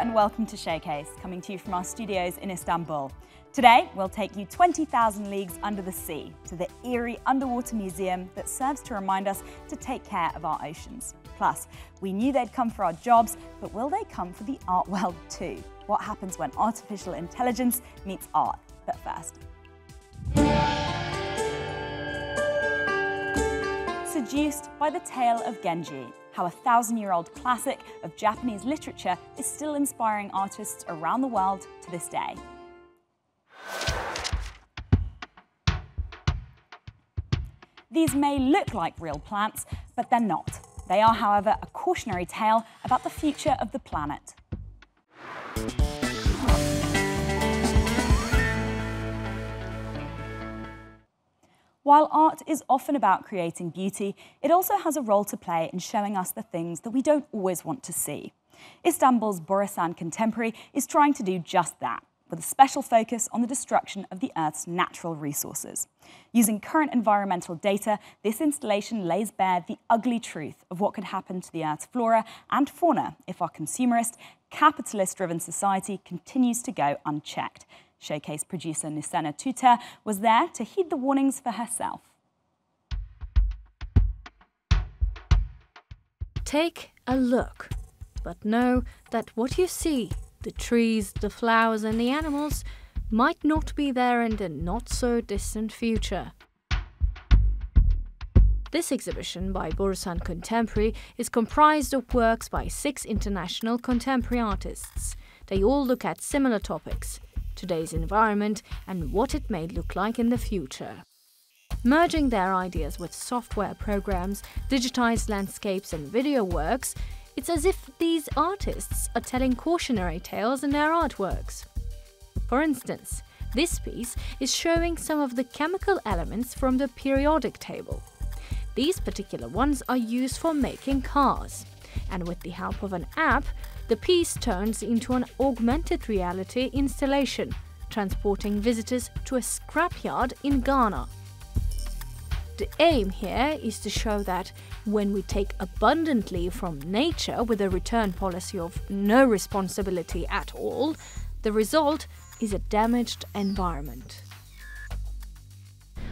and welcome to Showcase, coming to you from our studios in Istanbul. Today, we'll take you 20,000 leagues under the sea to the eerie underwater museum that serves to remind us to take care of our oceans. Plus, we knew they'd come for our jobs, but will they come for the art world too? What happens when artificial intelligence meets art? But first. Seduced by The Tale of Genji, how a 1,000-year-old classic of Japanese literature is still inspiring artists around the world to this day. These may look like real plants, but they're not. They are, however, a cautionary tale about the future of the planet. While art is often about creating beauty, it also has a role to play in showing us the things that we don't always want to see. Istanbul's Borusan Contemporary is trying to do just that, with a special focus on the destruction of the Earth's natural resources. Using current environmental data, this installation lays bare the ugly truth of what could happen to the Earth's flora and fauna if our consumerist, capitalist-driven society continues to go unchecked. Showcase producer Nisana Tuta was there to heed the warnings for herself. Take a look, but know that what you see, the trees, the flowers and the animals, might not be there in the not-so-distant future. This exhibition by Borusan Contemporary is comprised of works by 6 international contemporary artists. They all look at similar topics: today's environment and what it may look like in the future. Merging their ideas with software programs, digitized landscapes and video works, it's as if these artists are telling cautionary tales in their artworks. For instance, this piece is showing some of the chemical elements from the periodic table. These particular ones are used for making cars, and with the help of an app, the piece turns into an augmented reality installation, transporting visitors to a scrapyard in Ghana. The aim here is to show that when we take abundantly from nature with a return policy of no responsibility at all, the result is a damaged environment.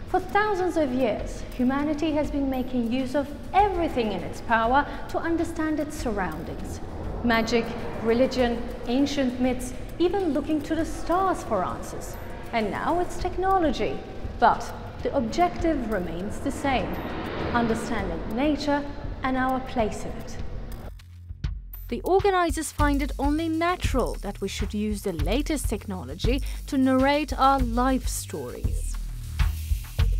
For thousands of years, humanity has been making use of everything in its power to understand its surroundings. Magic, religion, ancient myths, even looking to the stars for answers. And now it's technology. But the objective remains the same: understanding nature and our place in it. The organizers find it only natural that we should use the latest technology to narrate our life stories.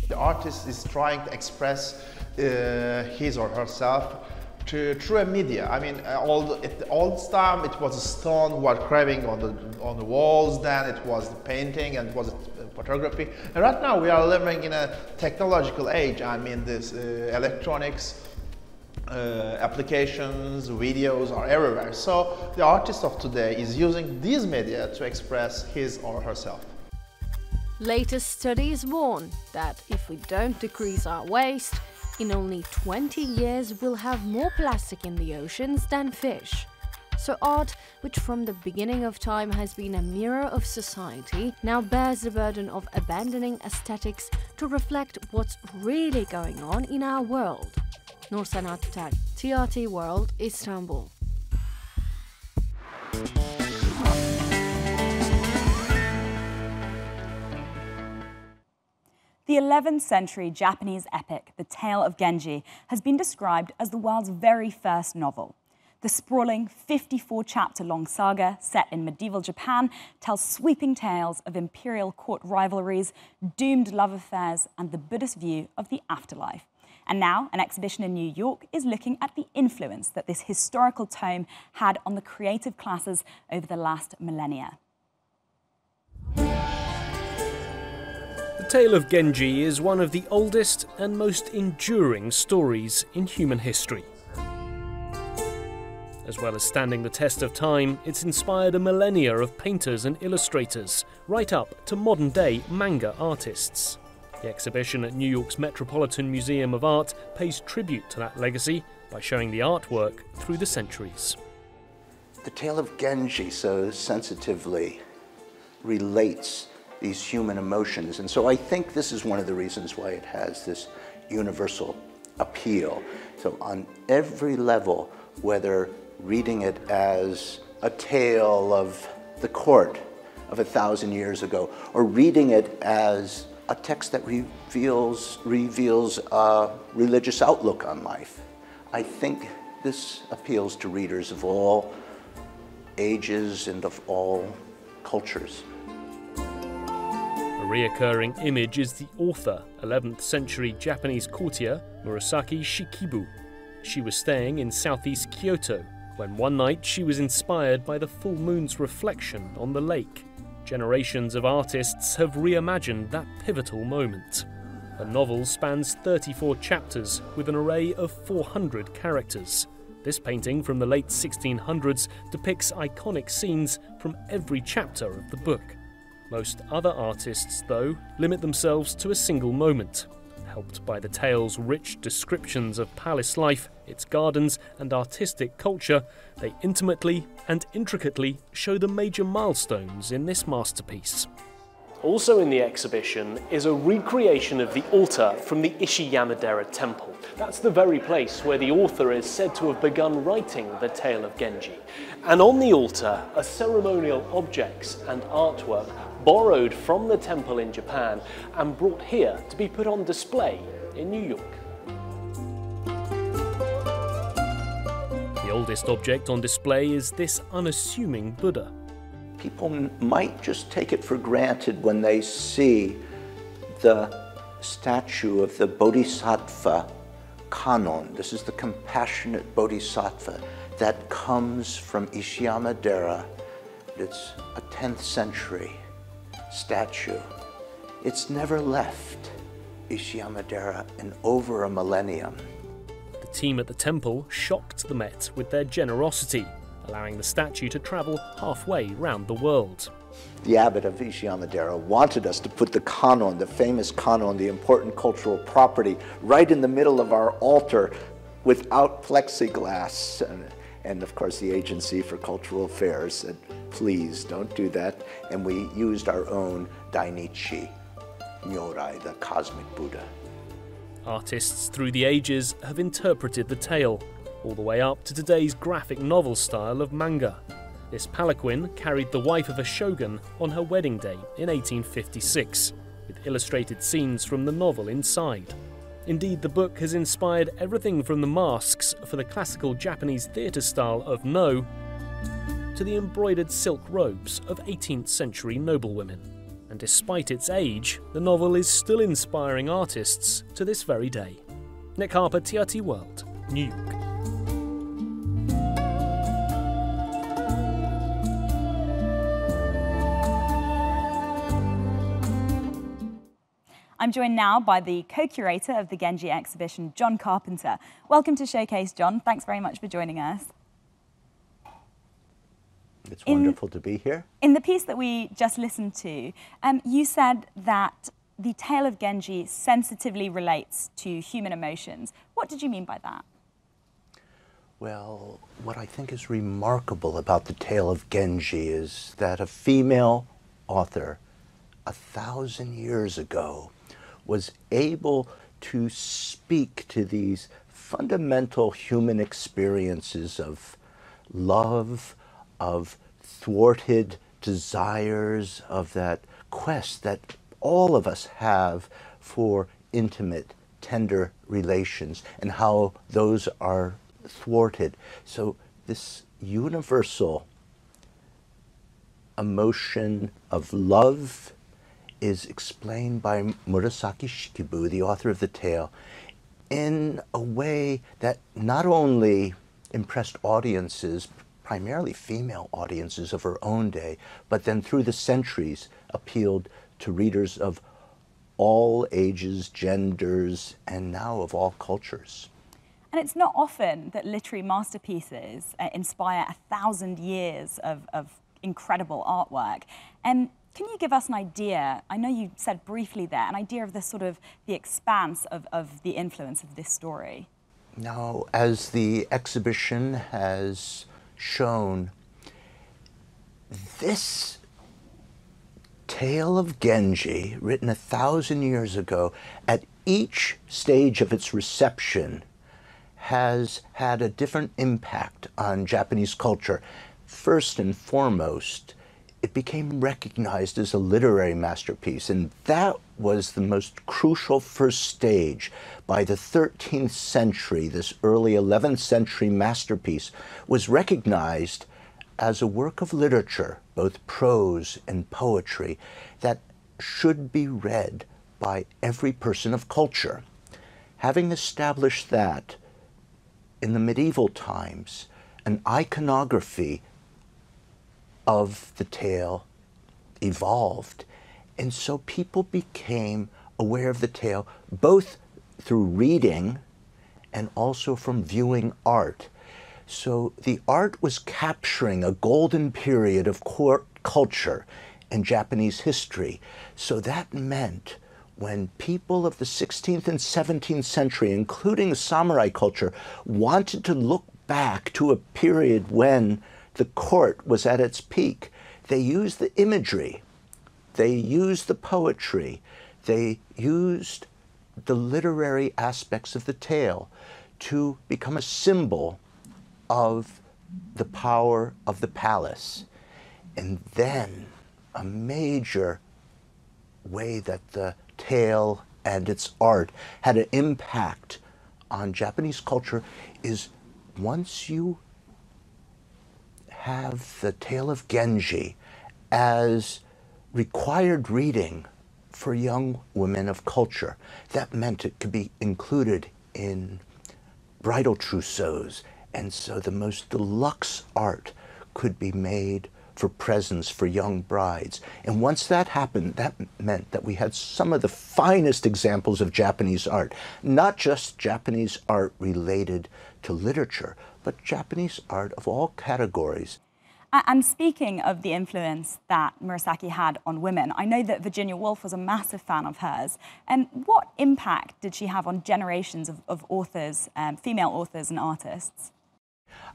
The artist is trying to express his or herself through a media. I mean, at the old time, it was a stone was carving on the walls. Then it was the painting and it was photography. And right now, we are living in a technological age. I mean, this electronics applications, videos are everywhere. So the artist of today is using these media to express his or herself. Latest studies warn that if we don't decrease our waste, in only 20 years, we'll have more plastic in the oceans than fish. So art, which from the beginning of time has been a mirror of society, now bears the burden of abandoning aesthetics to reflect what's really going on in our world. Nisana Tuta, TRT World, Istanbul. The 11th century Japanese epic, The Tale of Genji, has been described as the world's very first novel. The sprawling 54-chapter-long saga, set in medieval Japan, tells sweeping tales of imperial court rivalries, doomed love affairs, and the Buddhist view of the afterlife. And now, an exhibition in New York is looking at the influence that this historical tome had on the creative classes over the last millennia. The Tale of Genji is one of the oldest and most enduring stories in human history. As well as standing the test of time, it's inspired a millennia of painters and illustrators, right up to modern-day manga artists. The exhibition at New York's Metropolitan Museum of Art pays tribute to that legacy by showing the artwork through the centuries. The Tale of Genji so sensitively relates these human emotions, and so I think this is one of the reasons why it has this universal appeal. So on every level, whether reading it as a tale of the court of 1,000 years ago, or reading it as a text that reveals a religious outlook on life, I think this appeals to readers of all ages and of all cultures. A reoccurring image is the author, 11th century Japanese courtier Murasaki Shikibu. She was staying in southeast Kyoto when one night she was inspired by the full moon's reflection on the lake. Generations of artists have reimagined that pivotal moment. The novel spans 34 chapters with an array of 400 characters. This painting from the late 1600s depicts iconic scenes from every chapter of the book. Most other artists, though, limit themselves to a single moment. Helped by the tale's rich descriptions of palace life, its gardens and artistic culture, they intimately and intricately show the major milestones in this masterpiece. Also in the exhibition is a recreation of the altar from the Ishiyamadera temple. That's the very place where the author is said to have begun writing The Tale of Genji. And on the altar are ceremonial objects and artwork borrowed from the temple in Japan and brought here to be put on display in New York. The oldest object on display is this unassuming Buddha. People might just take it for granted when they see the statue of the Bodhisattva Kanon. This is the compassionate Bodhisattva that comes from Ishiyamadera. It's a 10th century statue. It's never left Ishiyamadera in over a millennium. The team at the temple shocked the Met with their generosity, allowing the statue to travel halfway round the world. The abbot of Ishiyamadera wanted us to put the kanon, the famous kanon, the important cultural property, right in the middle of our altar without plexiglass. And of course the Agency for Cultural Affairs said, please don't do that. And we used our own Dainichi Nyorai, the cosmic Buddha. Artists through the ages have interpreted the tale, all the way up to today's graphic novel style of manga. This palanquin carried the wife of a shogun on her wedding day in 1856, with illustrated scenes from the novel inside. Indeed, the book has inspired everything from the masks for the classical Japanese theatre style of No to the embroidered silk robes of 18th century noblewomen. And despite its age, the novel is still inspiring artists to this very day. Nick Harper, TRT World, New York. I'm joined now by the co-curator of the Genji exhibition, John Carpenter. Welcome to Showcase, John. Thanks very much for joining us. It's wonderful to be here. In the piece that we just listened to, you said that the Tale of Genji sensitively relates to human emotions. What did you mean by that? Well, what I think is remarkable about the Tale of Genji is that a female author 1,000 years ago was able to speak to these fundamental human experiences of love, of thwarted desires, of that quest that all of us have for intimate, tender relations, and how those are thwarted. So this universal emotion of love is explained by Murasaki Shikibu, the author of the tale, in a way that not only impressed audiences, primarily female audiences of her own day, but then through the centuries appealed to readers of all ages, genders, and now of all cultures. And it's not often that literary masterpieces inspire 1,000 years of incredible artwork. Can you give us an idea, I know you said briefly there, an idea of the sort of the expanse of the influence of this story? Now, as the exhibition has shown, This Tale of Genji, written 1,000 years ago, at each stage of its reception has had a different impact on Japanese culture. First and foremost, it became recognized as a literary masterpiece, and that was the most crucial first stage. By the 13th century, this early 11th century masterpiece was recognized as a work of literature, both prose and poetry, that should be read by every person of culture. Having established that, in the medieval times, an iconography of the tale evolved, and so people became aware of the tale both through reading and also from viewing art. So the art was capturing a golden period of court culture and Japanese history. So that meant when people of the 16th and 17th century, including samurai culture, wanted to look back to a period when the court was at its peak, they used the imagery, they used the poetry, they used the literary aspects of the tale to become a symbol of the power of the palace. And then a major way that the tale and its art had an impact on Japanese culture is once you have the Tale of Genji as required reading for young women of culture, that meant it could be included in bridal trousseaus. And so the most deluxe art could be made for presents for young brides. And once that happened, that meant that we had some of the finest examples of Japanese art, not just Japanese art related to literature, but Japanese art of all categories. And speaking of the influence that Murasaki had on women, I know that Virginia Woolf was a massive fan of hers. What impact did she have on generations of authors, female authors and artists?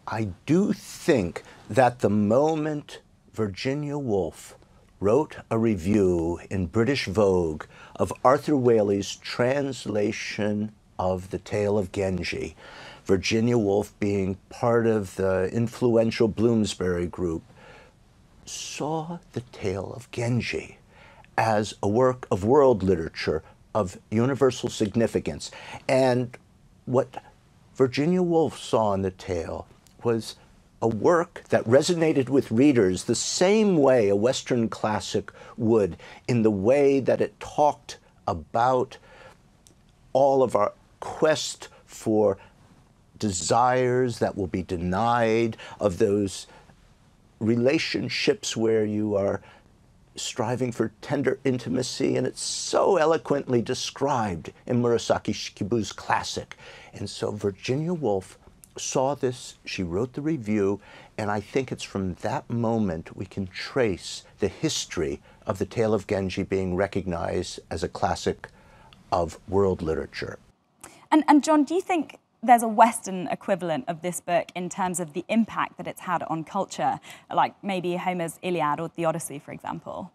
I do think that the moment Virginia Woolf wrote a review in British Vogue of Arthur Waley's translation of The Tale of Genji, Virginia Woolf, being part of the influential Bloomsbury group, saw The Tale of Genji as a work of world literature of universal significance. And what Virginia Woolf saw in the tale was a work that resonated with readers the same way a Western classic would, in the way that it talked about all of our quest for desires that will be denied, of those relationships where you are striving for tender intimacy, and it's so eloquently described in Murasaki Shikibu's classic. And so Virginia Woolf saw this, she wrote the review, and I think it's from that moment we can trace the history of The Tale of Genji being recognized as a classic of world literature. And John, do you think there's a Western equivalent of this book in terms of the impact that it's had on culture, like maybe Homer's Iliad or the Odyssey, for example?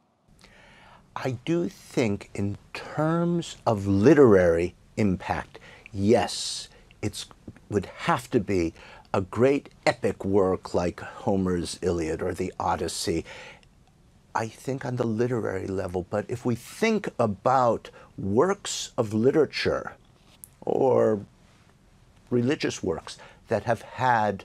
I do think in terms of literary impact, yes, it would have to be a great epic work like Homer's Iliad or the Odyssey, I think, on the literary level. But if we think about works of literature or religious works that have had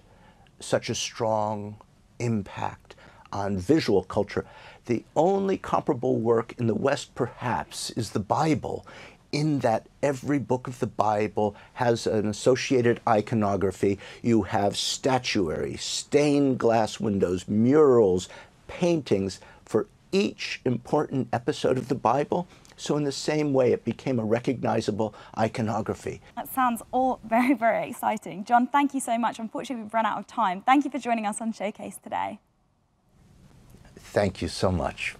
such a strong impact on visual culture, the only comparable work in the West, perhaps, is the Bible, in that every book of the Bible has an associated iconography. You have statuary, stained glass windows, murals, paintings for each important episode of the Bible. So in the same way, it became a recognizable iconography. That sounds all very, very exciting. John, thank you so much. Unfortunately, we've run out of time. Thank you for joining us on Showcase today. Thank you so much.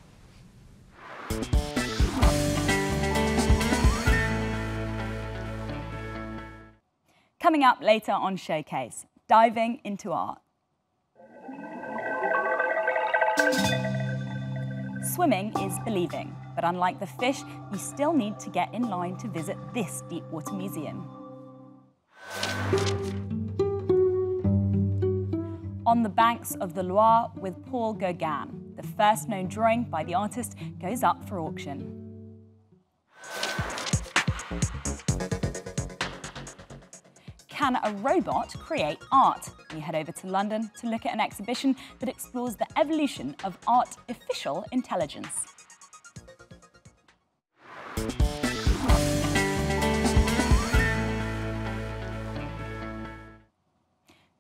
Coming up later on Showcase, diving into art. Swimming is believing, but unlike the fish, you still need to get in line to visit this deep water museum. On the banks of the Loire with Paul Gauguin, the first known drawing by the artist goes up for auction. Can a robot create art? We head over to London to look at an exhibition that explores the evolution of artificial intelligence. The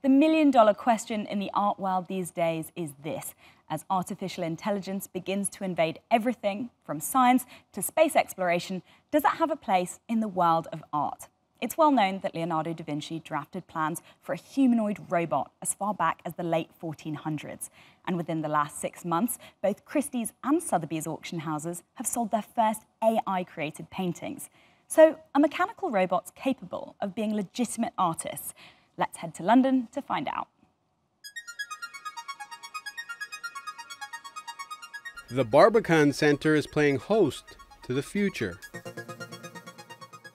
million-dollar question in the art world these days is this. As artificial intelligence begins to invade everything, from science to space exploration, does that have a place in the world of art? It's well known that Leonardo da Vinci drafted plans for a humanoid robot as far back as the late 1400s. And within the last 6 months, both Christie's and Sotheby's auction houses have sold their first AI-created paintings. So are mechanical robots capable of being legitimate artists? Let's head to London to find out. The Barbican Centre is playing host to the future.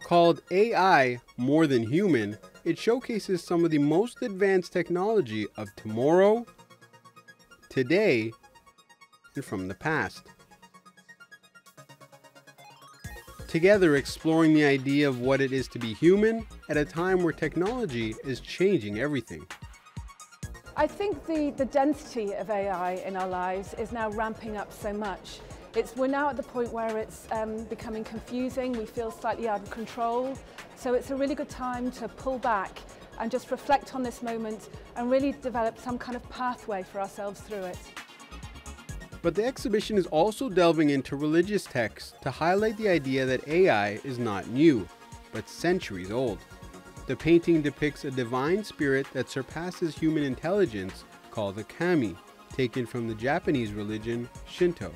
Called AI More Than Human, it showcases some of the most advanced technology of tomorrow, today, and from the past. Together, exploring the idea of what it is to be human at a time where technology is changing everything. I think the density of AI in our lives is now ramping up so much. We're now at the point where it's becoming confusing, we feel slightly out of control, so it's a really good time to pull back and just reflect on this moment and really develop some kind of pathway for ourselves through it. But the exhibition is also delving into religious texts to highlight the idea that AI is not new, but centuries old. The painting depicts a divine spirit that surpasses human intelligence called the kami, taken from the Japanese religion Shinto.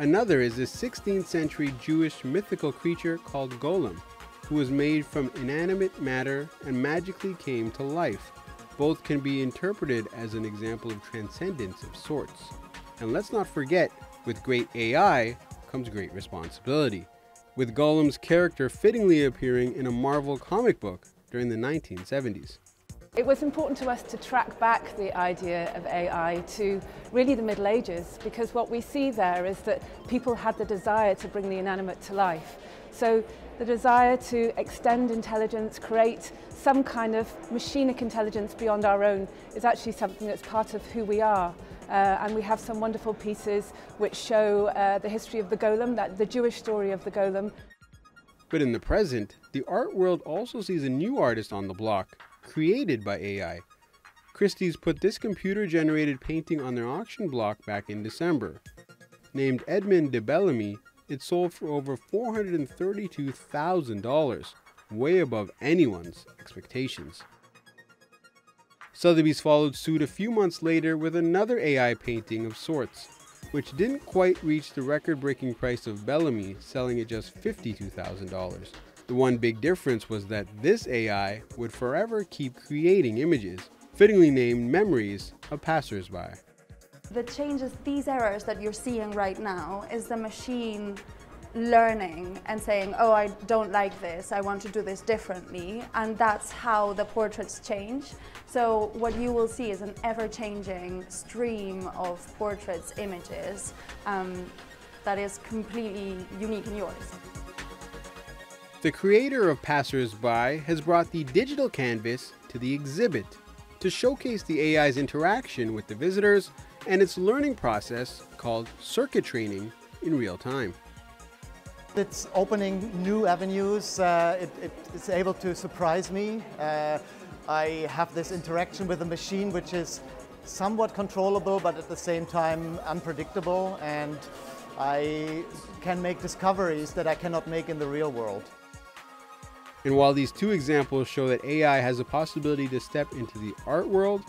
Another is a 16th century Jewish mythical creature called Golem, who was made from inanimate matter and magically came to life. Both can be interpreted as an example of transcendence of sorts. And let's not forget, with great AI comes great responsibility, with Golem's character fittingly appearing in a Marvel comic book during the 1970s. It was important to us to track back the idea of AI to really the Middle Ages, because what we see there is that people had the desire to bring the inanimate to life. So the desire to extend intelligence, create some kind of machinic intelligence beyond our own is actually something that's part of who we are. And we have some wonderful pieces which show the history of the golem, the Jewish story of the golem. But in the present, the art world also sees a new artist on the block, created by AI. Christie's put this computer-generated painting on their auction block back in December. Named Edmund de Bellamy, it sold for over $432,000, way above anyone's expectations. Sotheby's followed suit a few months later with another AI painting of sorts, which didn't quite reach the record-breaking price of Bellamy, selling at just $52,000. The one big difference was that this AI would forever keep creating images, fittingly named Memories of Passersby. The changes, these errors that you're seeing right now, is the machine learning and saying, oh, I don't like this, I want to do this differently, and that's how the portraits change. So what you will see is an ever-changing stream of portraits, images, that is completely unique and yours. The creator of Passersby has brought the digital canvas to the exhibit to showcase the AI's interaction with the visitors and its learning process called circuit training in real time. It's opening new avenues. It's able to surprise me. I have this interaction with the machine, which is somewhat controllable, but at the same time unpredictable. And I can make discoveries that I cannot make in the real world. And while these two examples show that AI has a possibility to step into the art world,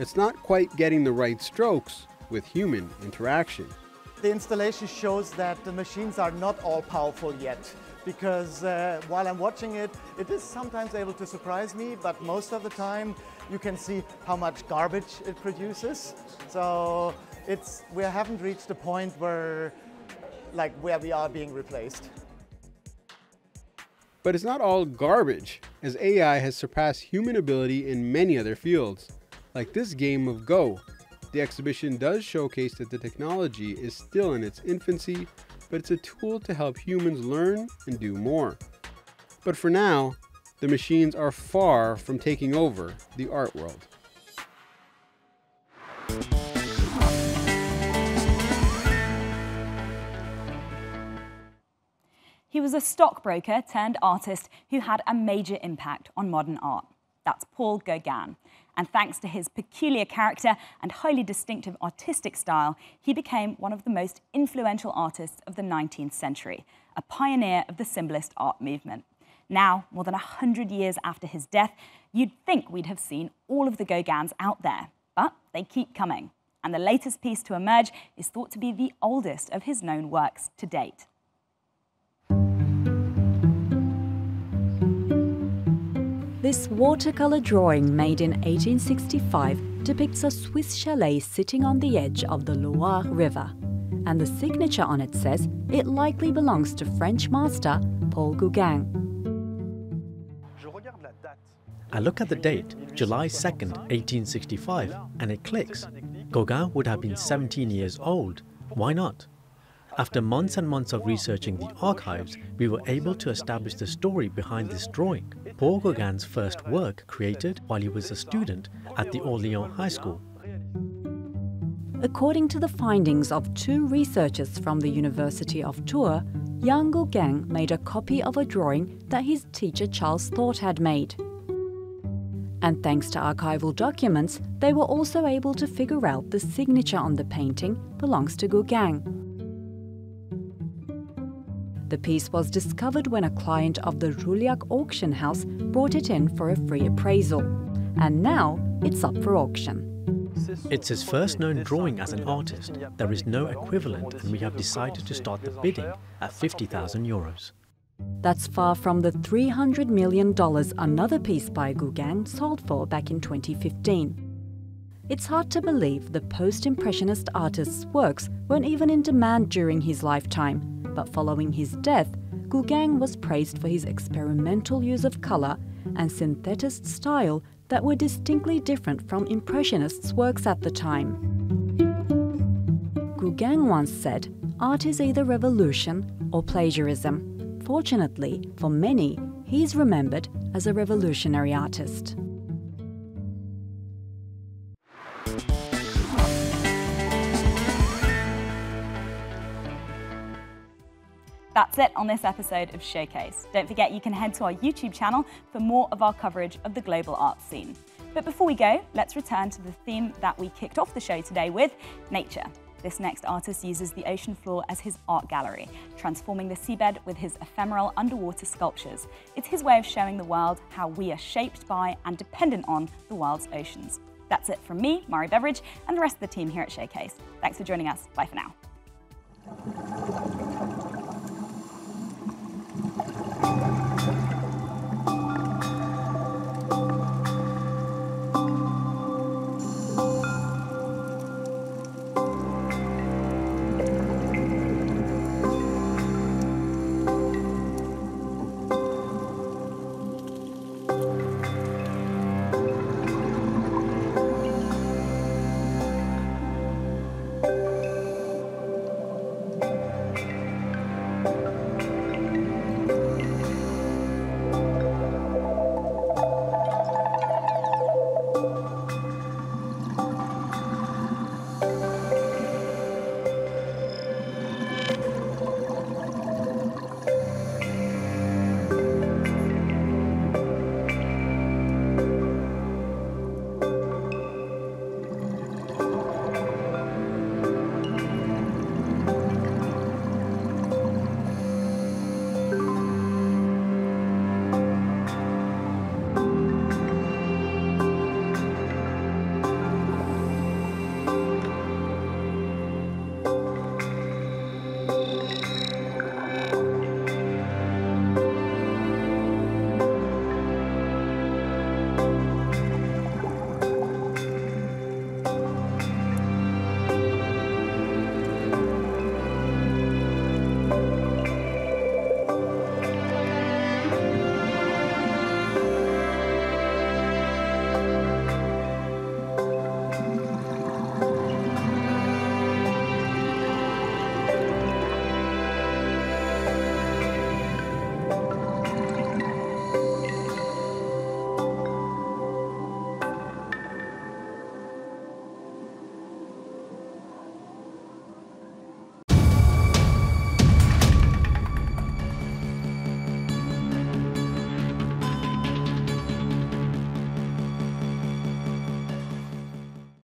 it's not quite getting the right strokes with human interaction. The installation shows that the machines are not all powerful yet. because while I'm watching it, it is sometimes able to surprise me, but most of the time you can see how much garbage it produces. So it's, we haven't reached the point where, like, where we are being replaced. But it's not all garbage, as AI has surpassed human ability in many other fields, like this game of Go. The exhibition does showcase that the technology is still in its infancy, but it's a tool to help humans learn and do more. But for now, the machines are far from taking over the art world. He was a stockbroker turned artist who had a major impact on modern art. That's Paul Gauguin. And thanks to his peculiar character and highly distinctive artistic style, he became one of the most influential artists of the 19th century, a pioneer of the symbolist art movement. Now, more than 100 years after his death, you'd think we'd have seen all of the Gauguins out there, but they keep coming. And the latest piece to emerge is thought to be the oldest of his known works to date. This watercolor drawing made in 1865 depicts a Swiss chalet sitting on the edge of the Loire River, and the signature on it says it likely belongs to French master Paul Gauguin. I look at the date, July 2nd, 1865, and it clicks. Gauguin would have been 17 years old. Why not? After months and months of researching the archives, we were able to establish the story behind this drawing, Paul Gauguin's first work created while he was a student at the Orléans High School. According to the findings of two researchers from the University of Tours, young Gauguin made a copy of a drawing that his teacher Charles Thorpe had made. And thanks to archival documents, they were also able to figure out the signature on the painting belongs to Gauguin. The piece was discovered when a client of the Rouillac Auction House brought it in for a free appraisal. And now it's up for auction. It's his first known drawing as an artist. There is no equivalent, and we have decided to start the bidding at €50,000. That's far from the $300 million another piece by Gauguin sold for back in 2015. It's hard to believe the post-impressionist artist's works weren't even in demand during his lifetime. But following his death, Gauguin was praised for his experimental use of colour and synthetist style that were distinctly different from Impressionists' works at the time. Gauguin once said, "Art is either revolution or plagiarism." Fortunately, for many, he's remembered as a revolutionary artist. That's it on this episode of Showcase. Don't forget you can head to our YouTube channel for more of our coverage of the global art scene. But before we go, let's return to the theme that we kicked off the show today with, nature. This next artist uses the ocean floor as his art gallery, transforming the seabed with his ephemeral underwater sculptures. It's his way of showing the world how we are shaped by and dependent on the world's oceans. That's it from me, Mari Beveridge, and the rest of the team here at Showcase. Thanks for joining us. Bye for now.